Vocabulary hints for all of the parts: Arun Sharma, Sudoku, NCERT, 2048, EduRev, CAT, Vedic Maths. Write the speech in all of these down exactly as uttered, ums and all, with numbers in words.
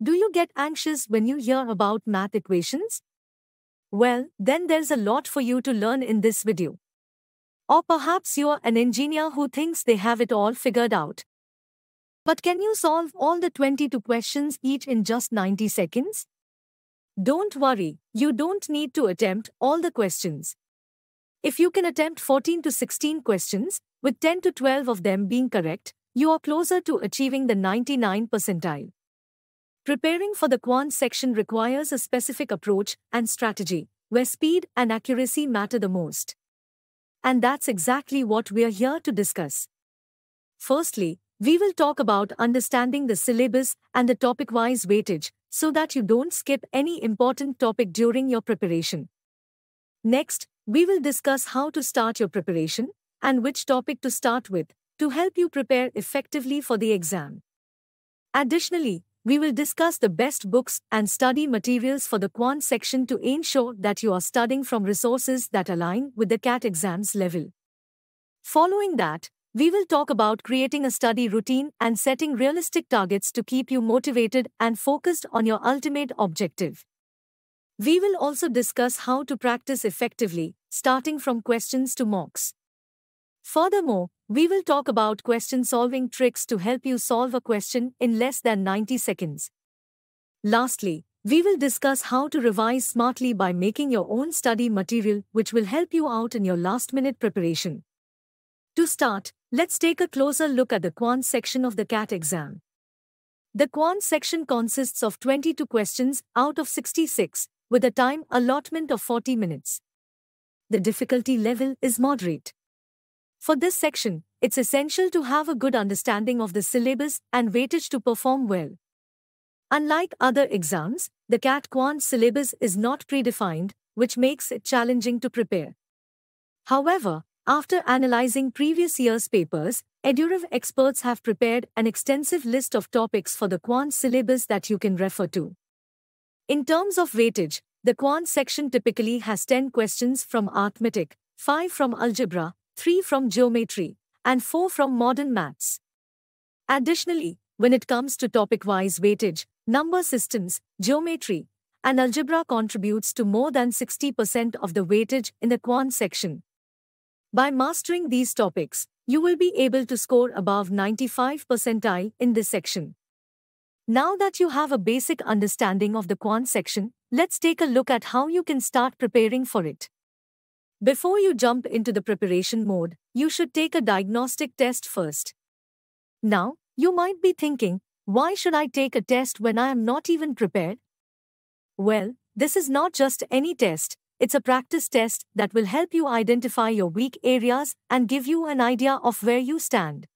Do you get anxious when you hear about math equations? Well, then there's a lot for you to learn in this video. Or perhaps you're an engineer who thinks they have it all figured out. But can you solve all the twenty-two questions each in just ninety seconds? Don't worry, you don't need to attempt all the questions. If you can attempt fourteen to sixteen questions, with ten to twelve of them being correct, you are closer to achieving the ninety-ninth percentile. Preparing for the quant section requires a specific approach and strategy, where speed and accuracy matter the most. And that's exactly what we're here to discuss. Firstly, we will talk about understanding the syllabus and the topic-wise weightage, so that you don't skip any important topic during your preparation. Next, we will discuss how to start your preparation, and which topic to start with, to help you prepare effectively for the exam. Additionally, we will discuss the best books and study materials for the quant section to ensure that you are studying from resources that align with the CAT exam's level. Following that, we will talk about creating a study routine and setting realistic targets to keep you motivated and focused on your ultimate objective. We will also discuss how to practice effectively, starting from questions to mocks. Furthermore, we will talk about question-solving tricks to help you solve a question in less than ninety seconds. Lastly, we will discuss how to revise smartly by making your own study material, which will help you out in your last-minute preparation. To start, let's take a closer look at the quant section of the CAT exam. The quant section consists of twenty-two questions out of sixty-six, with a time allotment of forty minutes. The difficulty level is moderate. For this section, it's essential to have a good understanding of the syllabus and weightage to perform well. Unlike other exams, the CAT quant syllabus is not predefined, which makes it challenging to prepare. However, after analyzing previous year's papers, EduRev experts have prepared an extensive list of topics for the quant syllabus that you can refer to. In terms of weightage, the quant section typically has ten questions from arithmetic, five from algebra, three from geometry, and four from modern maths. Additionally, when it comes to topic-wise weightage, number systems, geometry, and algebra contributes to more than sixty percent of the weightage in the quant section. By mastering these topics, you will be able to score above ninety-fifth percentile in this section. Now that you have a basic understanding of the quant section, let's take a look at how you can start preparing for it. Before you jump into the preparation mode, you should take a diagnostic test first. Now, you might be thinking, why should I take a test when I am not even prepared? Well, this is not just any test, it's a practice test that will help you identify your weak areas and give you an idea of where you stand.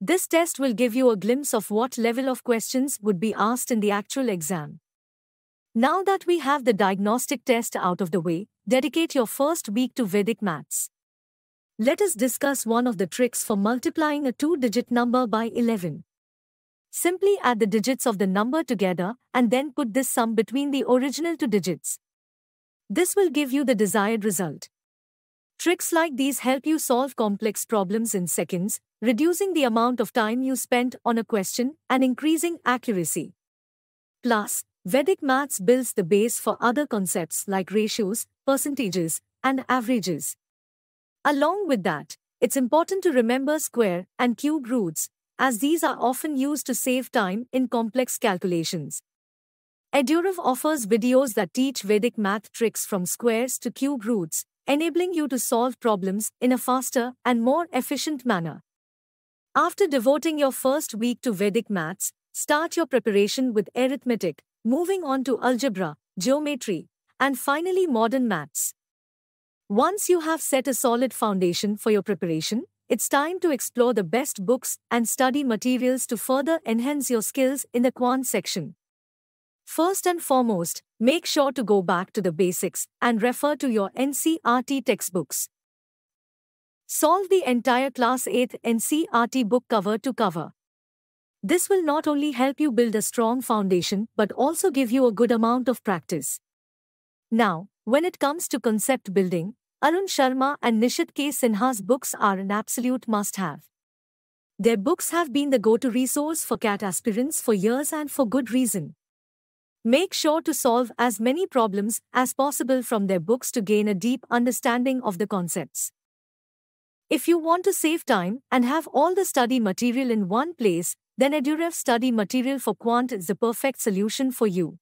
This test will give you a glimpse of what level of questions would be asked in the actual exam. Now that we have the diagnostic test out of the way, dedicate your first week to Vedic Maths. Let us discuss one of the tricks for multiplying a two-digit number by eleven. Simply add the digits of the number together and then put this sum between the original two digits. This will give you the desired result. Tricks like these help you solve complex problems in seconds, reducing the amount of time you spent on a question and increasing accuracy. Plus, Vedic Maths builds the base for other concepts like ratios, percentages, and averages. Along with that, it's important to remember square and cube roots, as these are often used to save time in complex calculations. EduRev offers videos that teach Vedic math tricks from squares to cube roots, enabling you to solve problems in a faster and more efficient manner. After devoting your first week to Vedic Maths, start your preparation with arithmetic, moving on to algebra, geometry, and finally modern maths. Once you have set a solid foundation for your preparation, it's time to explore the best books and study materials to further enhance your skills in the quant section. First and foremost, make sure to go back to the basics and refer to your N C E R T textbooks. Solve the entire Class eighth N C E R T book cover to cover. This will not only help you build a strong foundation but also give you a good amount of practice. Now, when it comes to concept building, Arun Sharma and Nishit K Sinha's books are an absolute must-have. Their books have been the go-to resource for CAT aspirants for years, and for good reason. Make sure to solve as many problems as possible from their books to gain a deep understanding of the concepts. If you want to save time and have all the study material in one place, then EduRev Study Material for Quant is the perfect solution for you.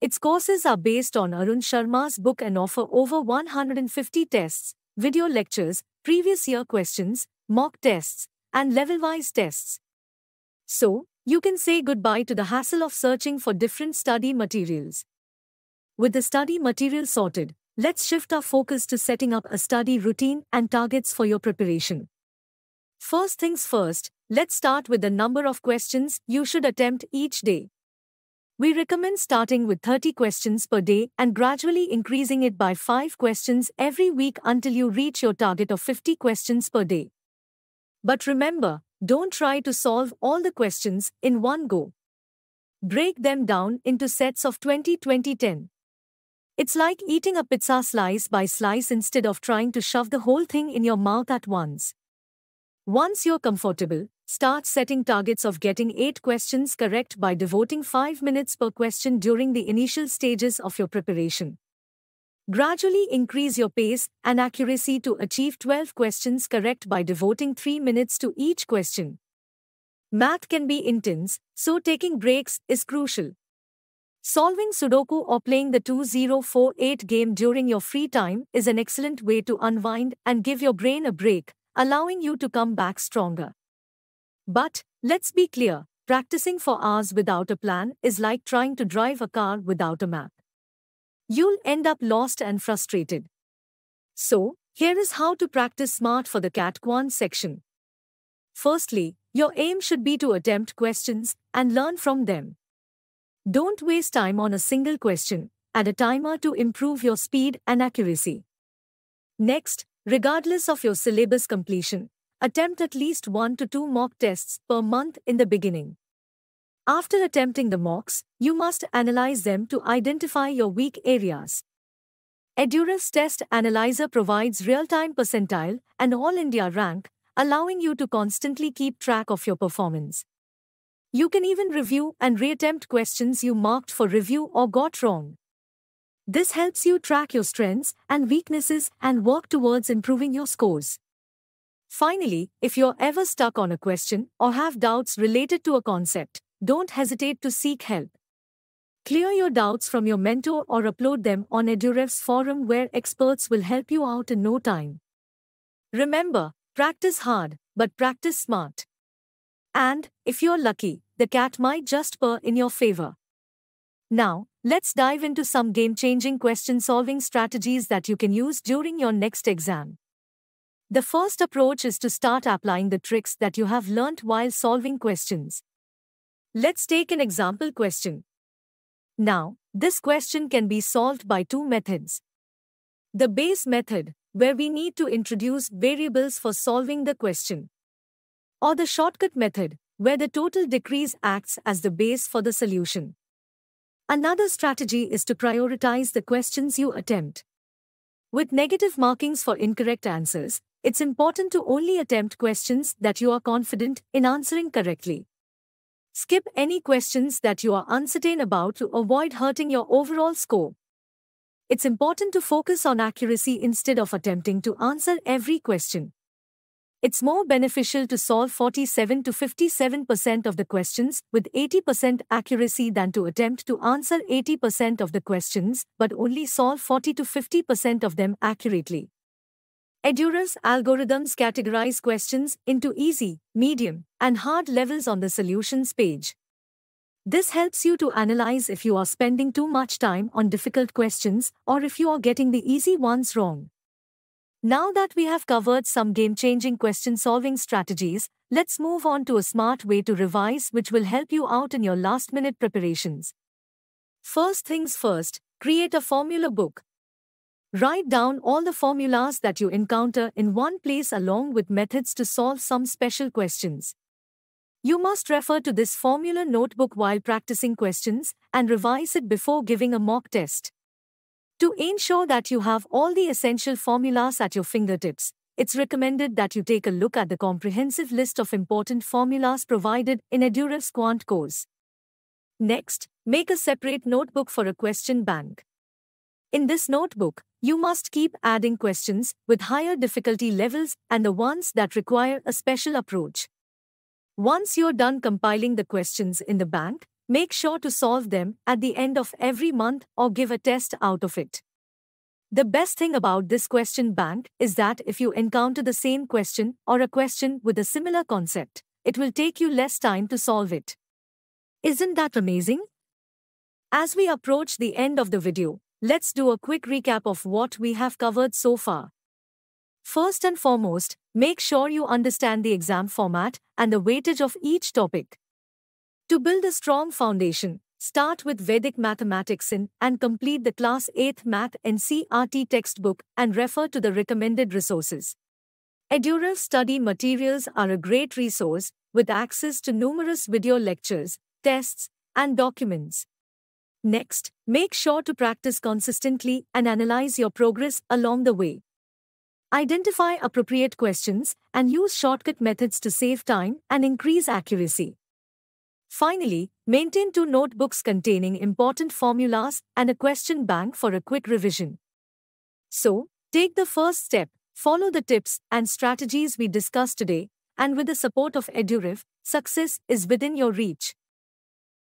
Its courses are based on Arun Sharma's book and offer over one hundred fifty tests, video lectures, previous year questions, mock tests, and level-wise tests. So, you can say goodbye to the hassle of searching for different study materials. With the study material sorted, let's shift our focus to setting up a study routine and targets for your preparation. First things first, let's start with the number of questions you should attempt each day. We recommend starting with thirty questions per day and gradually increasing it by five questions every week until you reach your target of fifty questions per day. But remember, don't try to solve all the questions in one go. Break them down into sets of twenty, twenty, ten. It's like eating a pizza slice by slice instead of trying to shove the whole thing in your mouth at once. Once you're comfortable, start setting targets of getting eight questions correct by devoting five minutes per question during the initial stages of your preparation. Gradually increase your pace and accuracy to achieve twelve questions correct by devoting three minutes to each question. Math can be intense, so taking breaks is crucial. Solving Sudoku or playing the two zero four eight game during your free time is an excellent way to unwind and give your brain a break, allowing you to come back stronger. But, let's be clear, practicing for hours without a plan is like trying to drive a car without a map. You'll end up lost and frustrated. So, here is how to practice smart for the CAT Quant section. Firstly, your aim should be to attempt questions and learn from them. Don't waste time on a single question. Add a timer to improve your speed and accuracy. Next, regardless of your syllabus completion, attempt at least one to two mock tests per month in the beginning. After attempting the mocks, you must analyze them to identify your weak areas. EduRev's Test Analyzer provides real-time percentile and all-India rank, allowing you to constantly keep track of your performance. You can even review and reattempt questions you marked for review or got wrong. This helps you track your strengths and weaknesses and work towards improving your scores. Finally, if you're ever stuck on a question or have doubts related to a concept, don't hesitate to seek help. Clear your doubts from your mentor or upload them on EduRev's forum where experts will help you out in no time. Remember, practice hard, but practice smart. And, if you're lucky, the CAT might just purr in your favor. Now, let's dive into some game-changing question-solving strategies that you can use during your next exam. The first approach is to start applying the tricks that you have learnt while solving questions. Let's take an example question. Now, this question can be solved by two methods. The base method, where we need to introduce variables for solving the question. Or the shortcut method, where the total decrease acts as the base for the solution. Another strategy is to prioritize the questions you attempt. With negative markings for incorrect answers, it's important to only attempt questions that you are confident in answering correctly. Skip any questions that you are uncertain about to avoid hurting your overall score. It's important to focus on accuracy instead of attempting to answer every question. It's more beneficial to solve forty-seven to fifty-seven percent of the questions with eighty percent accuracy than to attempt to answer eighty percent of the questions but only solve forty to fifty percent of them accurately. EduRev's algorithms categorize questions into easy, medium, and hard levels on the solutions page. This helps you to analyze if you are spending too much time on difficult questions or if you are getting the easy ones wrong. Now that we have covered some game-changing question-solving strategies, let's move on to a smart way to revise which will help you out in your last-minute preparations. First things first, create a formula book. Write down all the formulas that you encounter in one place along with methods to solve some special questions. You must refer to this formula notebook while practicing questions and revise it before giving a mock test. To ensure that you have all the essential formulas at your fingertips, it's recommended that you take a look at the comprehensive list of important formulas provided in EduRev's Quant course. Next, make a separate notebook for a question bank. In this notebook, you must keep adding questions with higher difficulty levels and the ones that require a special approach. Once you're done compiling the questions in the bank, make sure to solve them at the end of every month or give a test out of it. The best thing about this question bank is that if you encounter the same question or a question with a similar concept, it will take you less time to solve it. Isn't that amazing? As we approach the end of the video, let's do a quick recap of what we have covered so far. First and foremost, make sure you understand the exam format and the weightage of each topic. To build a strong foundation, start with Vedic Mathematics in and complete the Class eighth Math N C E R T textbook and refer to the recommended resources. EduRev study materials are a great resource with access to numerous video lectures, tests, and documents. Next, make sure to practice consistently and analyze your progress along the way. Identify appropriate questions and use shortcut methods to save time and increase accuracy. Finally, maintain two notebooks containing important formulas and a question bank for a quick revision. So, take the first step, follow the tips and strategies we discussed today, and with the support of EduRev, success is within your reach.